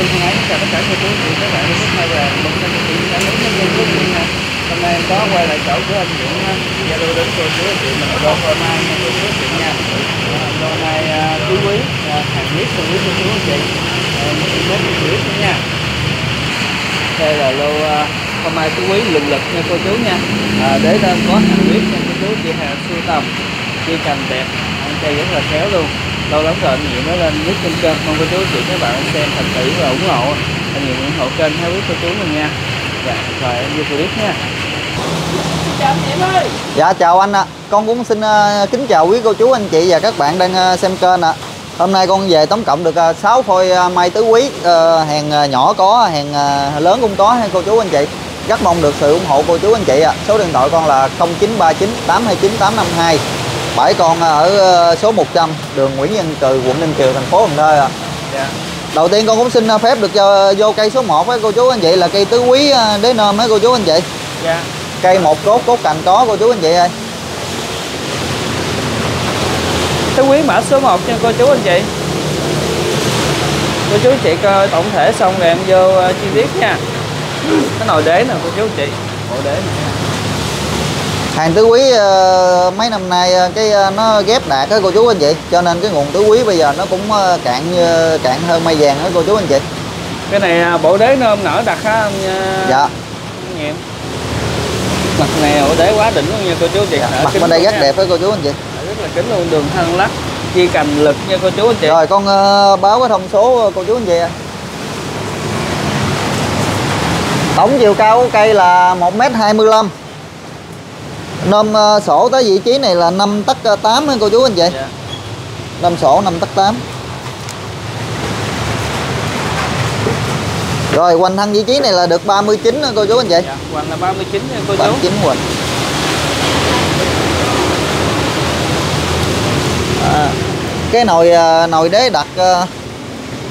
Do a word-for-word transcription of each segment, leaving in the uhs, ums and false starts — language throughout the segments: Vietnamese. xin thân ái chào tất cả cô chú chị các bạn. Hôm nay là một trong những chị đã đến với cô chú nha. Hôm nay có quay lại chỗ của anh Nguyễn Zalo đến cô chú chị mình đo coi mai nha cô chú chị nha. Đo mai quý quý hàng biết cô chú cô chú chị mình đến quý nha. Đây là lô hôm nay quý quý lừng lực nha cô chú nha. À, để lên có hàng biết nha cô chú chị hàng sưu tầm chi cành đẹp, ăn cây rất là khéo luôn. Lâu lắm rồi anh Nhiệm nó lên clip trên kênh, mong cô chú chị các bạn xem thật kỹ và ủng hộ anh Nhiệm, ủng hộ kênh theo quý cô chú mình nha. Dạ, rồi em vô clip nha. Chào anh Nhiệm ơi. Dạ chào anh ạ. À, con cũng xin uh, kính chào quý cô chú anh chị và các bạn đang uh, xem kênh ạ. À, hôm nay con về tổng cộng được uh, sáu phôi uh, mai tứ quý, uh, hàng uh, nhỏ có, hàng uh, lớn cũng có hay cô chú anh chị. Rất mong được sự ủng hộ cô chú anh chị ạ. À, số điện thoại con là không chín ba chín tám hai chín tám năm hai. Bãi con ở số một trăm đường Nguyễn Văn Cừ, quận Ninh Kiều, thành phố Cần Thơ ạ. Dạ. Đầu tiên con cũng xin phép được vô cây số một với cô chú anh chị là cây tứ quý đế nôm với cô chú anh chị. Dạ. Cây một cốt cốt cành có cô chú anh chị ơi. Tứ quý mã số một nha cô chú anh chị. Cô chú anh chị coi tổng thể xong rồi em vô chi tiết nha. Cái nồi đế nè cô chú anh chị. Bộ đế nè. Hàng tứ quý mấy năm nay cái nó ghép đạt đó cô chú anh chị, cho nên cái nguồn tứ quý bây giờ nó cũng cạn cạn hơn mai vàng đó cô chú anh chị. Cái này bộ đế nôm nở đặc á anh. Dạ. Nhiệm. Mặt này bộ đế quá đỉnh luôn nha cô chú anh chị. Dạ, mặt bên đây rất nha. Đẹp với cô chú anh chị. Rất là kính luôn, đường thân lắc, chi cành lực nha cô chú anh chị. Rồi con báo cái thông số cô chú anh chị ạ. Tổng chiều cao của cây là một mét hai mươi lăm. Nôm uh, sổ tới vị trí này là năm tấc tám cô chú anh chị. Yeah. Nôm sổ năm tấc tám. Rồi hoành thân vị trí này là được ba mươi chín cô chú anh chị. Yeah, hoành là ba mươi chín nha cô chú. ba mươi chín hoành. À, cái nồi nồi đế đặt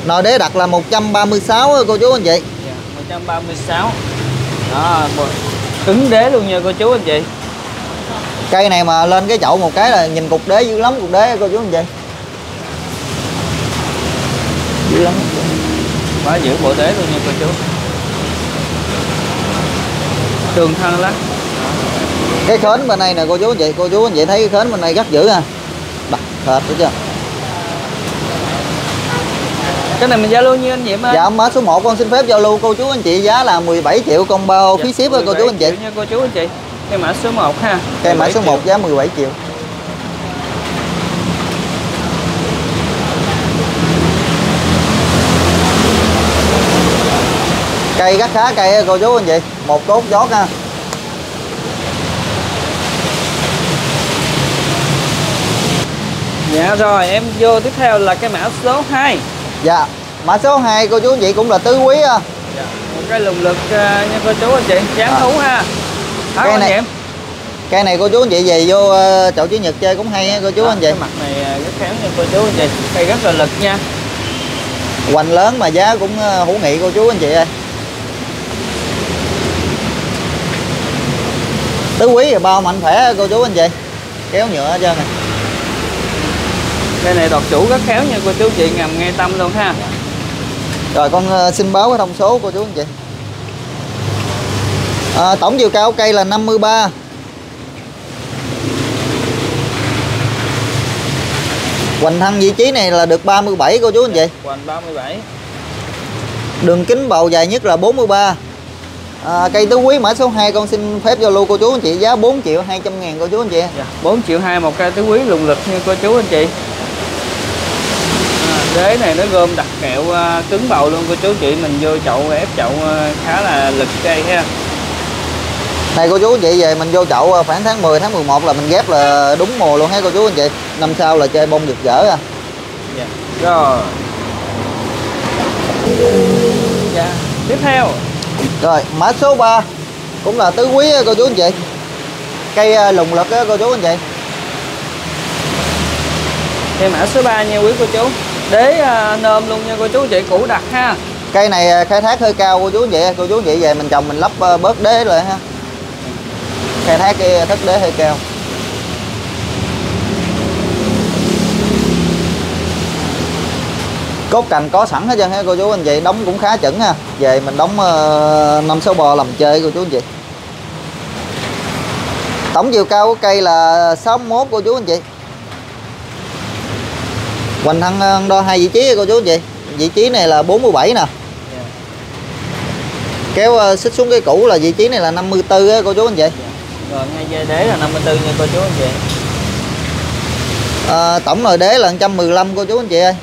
nồi đế đặt là một trăm ba mươi sáu cô chú anh chị. Yeah, một trăm ba mươi sáu. Đó, cứng đế luôn nha cô chú anh chị. Cây này mà lên cái chậu một cái là nhìn cục đế dữ lắm, cục đế cô chú anh chị. Dữ lắm. Quá dữ bộ đế luôn nha cô chú. Tường thân lắm. Cái khến bên này nè cô chú anh chị, cô chú anh chị thấy cái khến bên này rất dữ ha. Đặc thệt đúng chưa? Cái này mình giao lưu như anh Nhiệm ơi. Dạ mã số một con xin phép giao lưu cô chú anh chị giá là mười bảy triệu combo phí ship với cô chú anh chị. Nha cô chú anh chị. Cây mã số một ha. Cây mã số một giá mười bảy triệu. Cây rất khá cây cô chú anh chị. Một cốt giót ha. Dạ rồi em vô tiếp theo là cái mã số hai. Dạ. Mã số hai cô chú anh chị cũng là tứ quý ha. Dạ. Một cái lùng lực nha cô chú anh chị. Tráng à. Thú ha. Cái này, cái này cô chú anh chị về vô chậu chữ nhật chơi cũng hay nha cô chú à, anh chị. Cái mặt này rất khéo nha cô chú anh chị. Cây rất là lực nha. Hoành lớn mà giá cũng hữu nghị cô chú anh chị ơi. Tứ quý rồi bao mạnh khỏe cô chú anh chị. Kéo nhựa hết trơn này. Cây này đọt chủ rất khéo nha cô chú chị, ngầm ngay tâm luôn ha. Rồi con xin báo cái thông số cô chú anh chị. À, tổng chiều cao cây là năm mươi ba. Hoành thân vị trí này là được ba mươi bảy cô chú anh chị. Hoành ba mươi bảy. Đường kính bầu dài nhất là bốn mươi ba. À, cây tứ quý mã số hai con xin phép giao lưu cô chú anh chị giá bốn triệu hai trăm ngàn cô chú anh chị. Dạ, bốn triệu hai một cây tứ quý lùng lực như cô chú anh chị. À, đế này nó gom đặc kẹo cứng bầu luôn cô chú chị, mình vô chậu ép chậu khá là lực cây ha. Này cô chú anh chị về mình vô chậu khoảng tháng mười, tháng mười một là mình ghép là đúng mùa luôn hả cô chú anh chị. Năm sau là chơi bông rực rỡ à. Dạ. Rồi. Dạ. Tiếp theo. Rồi mã số ba cũng là tứ quý cô chú anh chị. Cây lùng lực đó cô chú anh chị. Cây mã số ba nha quý cô chú. Đế nôm luôn nha cô chú anh chị, cũ đặc ha. Cây này khai thác hơi cao cô chú anh chị. Cô chú anh chị về mình trồng mình lắp bớt đế rồi ha. Khai thác cái thất đế hơi cao. Cốt cành có sẵn hết trơn ha cô chú anh chị, đóng cũng khá chuẩn ha. Về mình đóng năm sáu bò làm chơi cô chú anh chị. Tổng chiều cao của cây là sáu mươi mốt cô chú anh chị. Hoành Thăng đo hai vị trí cô chú anh chị. Vị trí này là bốn mươi bảy nè. Kéo xích xuống cái cũ là vị trí này là năm mươi tư á cô chú anh chị. Rồi ngay dây đế là năm mươi tư nha cô chú anh chị. À, tổng nồi đế là một trăm mười lăm cô chú anh chị ơi.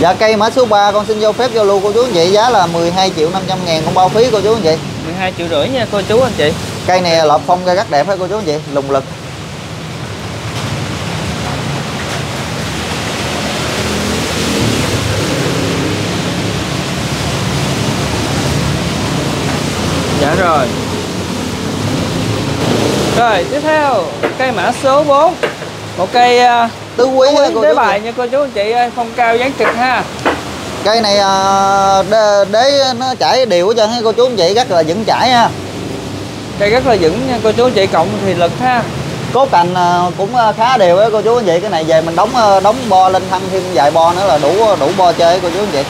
Dạ cây mã số ba con xin vô phép giao lưu cô chú anh chị, giá là mười hai triệu năm trăm ngàn không bao phí cô chú anh chị. mười hai triệu rưỡi nha cô chú anh chị. Cây này lợp phong ra rất đẹp hả cô chú anh chị, lùng lực. Dạ rồi. Rồi tiếp theo cây mã số bốn, một cây uh, tứ quý, tứ quý cô đế bài chị. Nha cô chú anh chị ơi, phong cao dáng trực ha. Cây này uh, đế, đế nó chảy đều hết trơn ha cô chú anh chị, rất là vững chảy ha. Cây rất là vững nha cô chú anh chị, cộng thì lực ha. Cốt cành uh, cũng khá đều á cô chú anh chị. Cái này về mình đóng uh, đóng bo lên thân thêm vài bo nữa là đủ đủ bo chơi cô chú anh chị.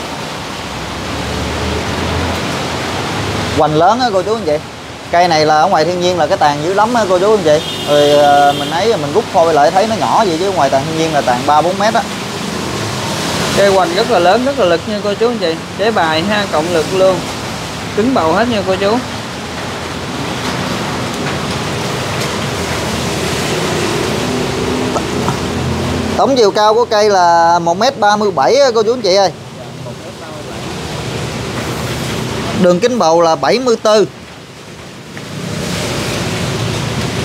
Hoành lớn á cô chú anh chị. Cây này là ở ngoài thiên nhiên là cái tàn dữ lắm á cô chú anh chị. Rồi mình ấy mình rút phôi lại thấy nó nhỏ vậy, chứ ngoài tàn thiên nhiên là tàn ba bốn mét á. Cây hoành rất là lớn, rất là lực nha cô chú anh chị. Chế bài ha, cộng lực luôn. Cứng bầu hết nha cô chú. Tổng chiều cao của cây là một mét ba mươi bảy á cô chú anh chị ơi. Đường kính bầu là bảy mươi tư.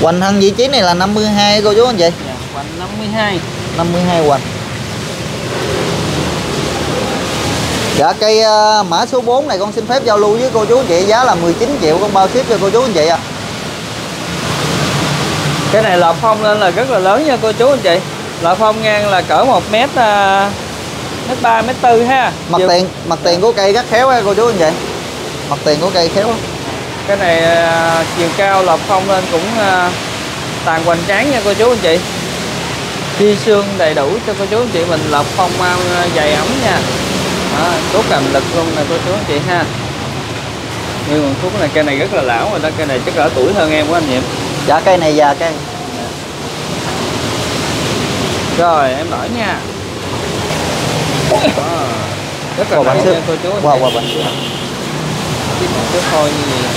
Hoành thân vị trí này là năm mươi hai cô chú anh chị. Dạ, hoành năm mươi hai hoành. Dạ cây uh, mã số bốn này con xin phép giao lưu với cô chú anh chị, giá là mười chín triệu con bao ship cho cô chú anh chị ạ. À. Cái này lợp phong lên là rất là lớn nha cô chú anh chị. Lợp phong ngang là cỡ một mét mét ba mét tư ha. Mặt Dự... tiền, mặt tiền của cây rất khéo ha cô chú anh chị. Mặt tiền của cây khéo. Cái này uh, chiều cao lợp phong lên cũng uh, tàn hoành tráng nha cô chú anh chị. Chi xương đầy đủ cho cô chú anh chị, mình lợp phong uh, dày ấm nha. Đó, cốt làm lực luôn nè cô chú anh chị ha. Nhưng mà thuốc này cây này rất là lão rồi đó, cây này chắc ở tuổi hơn em của anh Nhiệm. Dạ cây này già cây. Rồi em đổi nha. Đó, rất là mạnh nha cô chú anh wow, wow, chị. Cái phôi như vậy.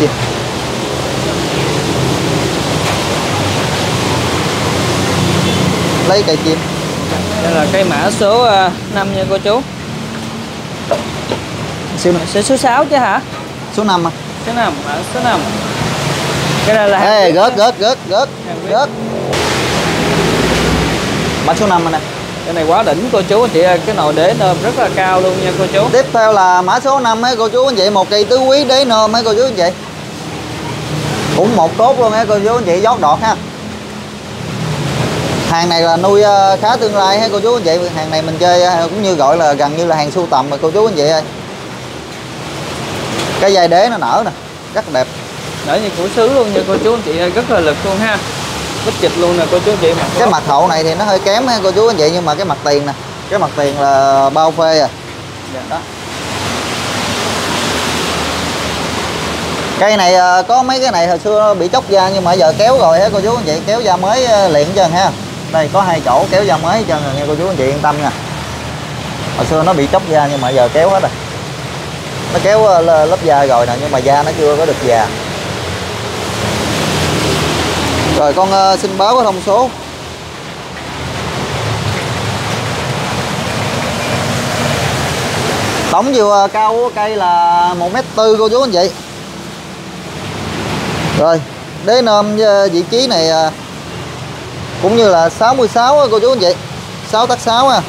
Yeah. Lấy cây chim. Đây là cây mã số năm nha cô chú. Số số sáu chứ hả? Số năm à. Số năm, mã số năm. Cái này là hey, gớt, gớt, gớt, gớt, gớt. Mã số năm nè. Cái này quá đỉnh cô chú anh chị, cái nồi đế nôm rất là cao luôn nha cô chú. Tiếp theo là mã số năm ấy cô chú anh chị, một cây tứ quý đế nôm ấy cô chú anh chị. Cũng một tốt luôn ấy cô chú anh chị, giót đọt ha. Hàng này là nuôi khá tương lai ha cô chú anh chị, hàng này mình chơi cũng như gọi là gần như là hàng sưu tầm mà cô chú anh chị ơi. Cái dây đế nó nở nè, rất đẹp. Nở như củ sứ luôn nha cô chú anh chị, rất là lực luôn ha. Bích chịch luôn nè cô chú anh chị. Mặt cái mặt hậu này thì nó hơi kém ha cô chú anh chị, nhưng mà cái mặt tiền nè, cái mặt tiền là bao phê à. Dạ đó. Cây này có mấy cái này hồi xưa bị chóc da nhưng mà giờ kéo rồi hết cô chú anh chị, kéo da mới liền hết trơn ha. Đây có hai chỗ kéo da mới hết trơn rồi nha cô chú anh chị, yên tâm nha. Hồi xưa nó bị chóc da nhưng mà giờ kéo hết rồi. Nó kéo lớp da rồi nè, nhưng mà da nó chưa có được già. Rồi con xin báo cái thông số. Tổng chiều cao của cây là một mét tư cô chú anh chị. Rồi đế nôm vị trí này cũng như là sáu mươi sáu cô chú anh chị, sáu tắc sáu ha.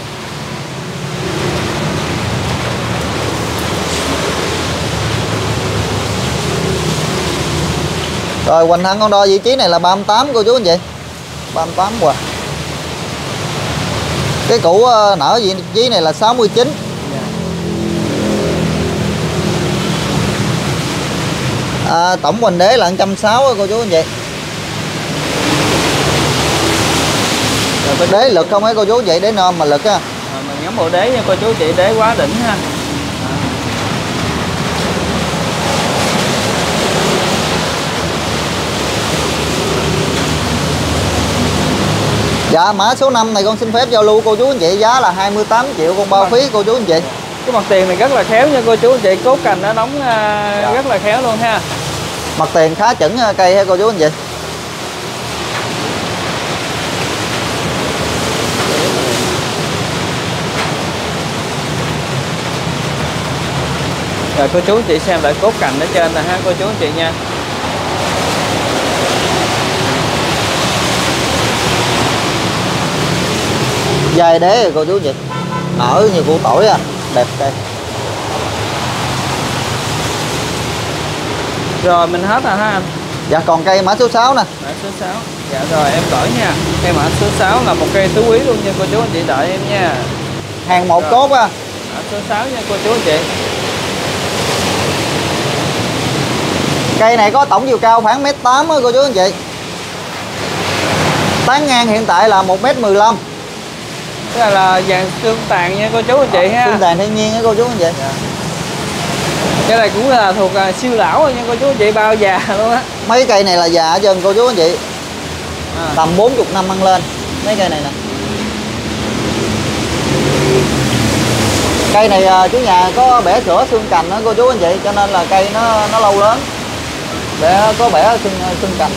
Rồi Huỳnh Thăng con đo vị trí này là ba mươi tám cô chú anh chị, ba mươi tám quà. Cái cũ nở vị trí này là sáu mươi chín. À, tổng hoành đế là một trăm sáu mươi cô chú anh chị. Đế lực không ấy cô chú chị, đế nôm mà lực á. À, mình ngắm bộ đế nha cô chú chị, đế quá đỉnh ha. Dạ mã số năm này con xin phép giao lưu cô chú anh chị, giá là hai mươi tám triệu con bao phí cô chú anh chị. Cái mặt tiền này rất là khéo nha cô chú anh chị, cốt cành nó đóng dạ. rất là khéo luôn ha. Mặt tiền khá chuẩn cây ha cô chú anh chị. Rồi cô chú anh chị xem lại cốt cành ở trên nè ha cô chú anh chị nha. Dài đế rồi cô chú chị, nở như củ tỏi à, đẹp đây. Rồi mình hết rồi ha anh. Dạ còn cây mã số sáu nè. Mã số sáu. Dạ rồi em đổi nha. Cây mã số sáu là một cây tứ quý luôn nha cô chú anh chị, đợi em nha. Hàng một rồi. Cốt á. Mã số sáu nha cô chú anh chị. Cây này có tổng chiều cao khoảng một mét tám á cô chú anh chị. Tán ngang hiện tại là một mét mười lăm. Tức là, là vàng xương tàn nha cô chú anh chị ha. Xương tàn thiên nhiên á cô chú anh chị. Dạ. Cái này cũng là thuộc à, siêu lão nha cô chú anh chị, bao già luôn á. Mấy cây này là già hết trơn cô chú anh chị. À. Tầm bốn mươi năm ăn lên mấy cây này nè. Cây này à, chủ nhà có bẻ sữa xương cành đó cô chú anh chị, cho nên là cây nó nó lâu lớn. Để có bẻ xương xương cành.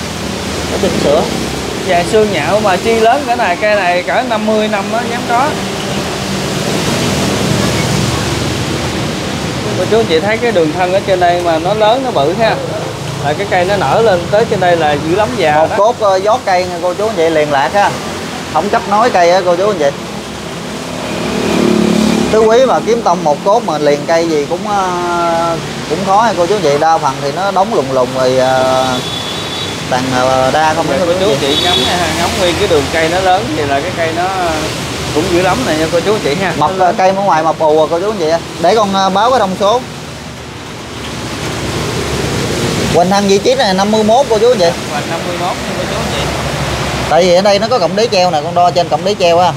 Có tinh sữa. Vàng xương nhạo mà chi lớn cái này, cây này cỡ năm mươi năm á dám có. Cô chú chị thấy cái đường thân ở trên đây mà nó lớn nó bự ha. Là cái cây nó nở lên tới trên đây là dữ lắm già. Một đó. Cốt gió cây nha cô chú anh chị, liền lạc ha. Không chấp nói cây á cô chú anh chị. Tứ quý mà kiếm tông một cốt mà liền cây gì cũng cũng khó hay cô chú anh chị, đa phần thì nó đóng lùng lùng rồi tàn đa không. Dạ, cô chú chị ngắm ngắm nguyên cái đường cây nó lớn thì là cái cây nó cũng dữ lắm này nha cô chú chị ha. Mọc cây ở ngoài mọc ù cô chú chị. Để con báo cái thông số. Huỳnh Thăng vị trí này năm mươi mốt cô chú chị. Huỳnh năm mươi mốt cô chú chị. Tại vì ở đây nó có cọng đế treo nè, con đo trên cọng đế treo ha.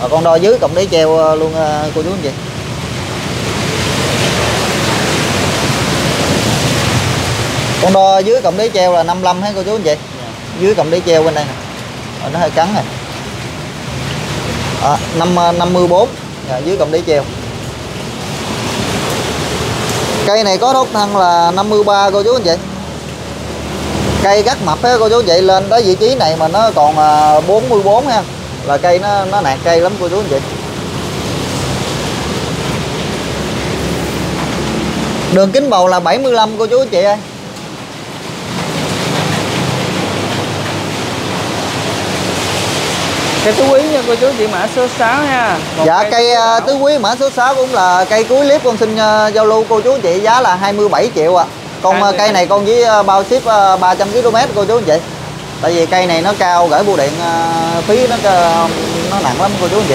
Rồi con đo dưới cọng đế treo luôn cô chú chị. Con đo dưới cọng đế treo là năm mươi lăm hết cô chú anh chị. Dưới cọng đế treo bên đây nè. Rồi nó hơi cắn rồi. À, năm mươi bốn à, dưới cọng đế treo. Cây này có đốt thân là năm mươi ba cô chú anh chị. Cây gắt mập á cô chú anh chị, lên tới vị trí này mà nó còn bốn mươi bốn ha. Là cây nó nó nạt cây lắm cô chú anh chị. Đường kính bầu là bảy mươi lăm cô chú anh chị ơi. Cây tứ quý nha cô chú chị, mã số sáu ha. Một dạ cây, cây uh, tứ quý mã số sáu cũng là cây cuối clip con xin uh, giao lưu cô chú chị, giá là hai mươi bảy triệu ạ. À. Con uh, cây này con với uh, bao ship uh, ba trăm ki lô mét cô chú chị. Tại vì cây này nó cao, gửi bưu điện uh, phí nó uh, nó nặng lắm cô chú chị.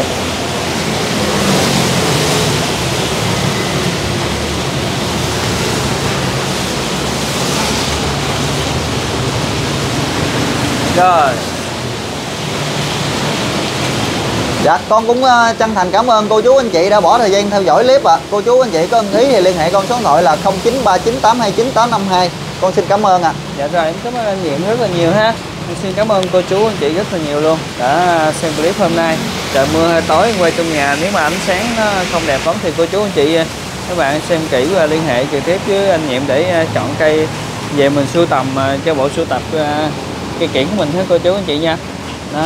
Rồi. Dạ, con cũng chân thành cảm ơn cô chú anh chị đã bỏ thời gian theo dõi clip ạ. À. Cô chú anh chị có ưng ý thì liên hệ con số điện thoại là không chín ba chín tám hai chín tám năm hai. Con xin cảm ơn ạ. À. Dạ rồi, em cảm ơn anh Nhiệm rất là nhiều ha. Em xin cảm ơn cô chú anh chị rất là nhiều luôn đã xem clip hôm nay. Trời mưa hơi tối em quay trong nhà, nếu mà ánh sáng nó không đẹp lắm thì cô chú anh chị các bạn xem kỹ và liên hệ trực tiếp với anh Nhiệm để chọn cây về mình sưu tầm cho bộ sưu tập cây kiển của mình hết cô chú anh chị nha. Đó.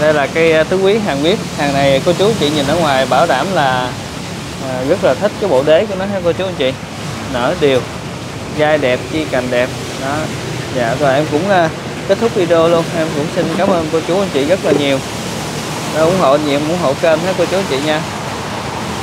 Đây là cây tứ quý hàng biếc. Hàng này cô chú chị nhìn ở ngoài bảo đảm là à, rất là thích cái bộ đế của nó ha cô chú anh chị. Nở đều, gai đẹp, chi cành đẹp đó. Dạ rồi em cũng à, kết thúc video luôn. Em cũng xin cảm ơn cô chú anh chị rất là nhiều đã ủng hộ nhiều, ủng hộ kênh hết cô chú anh chị nha.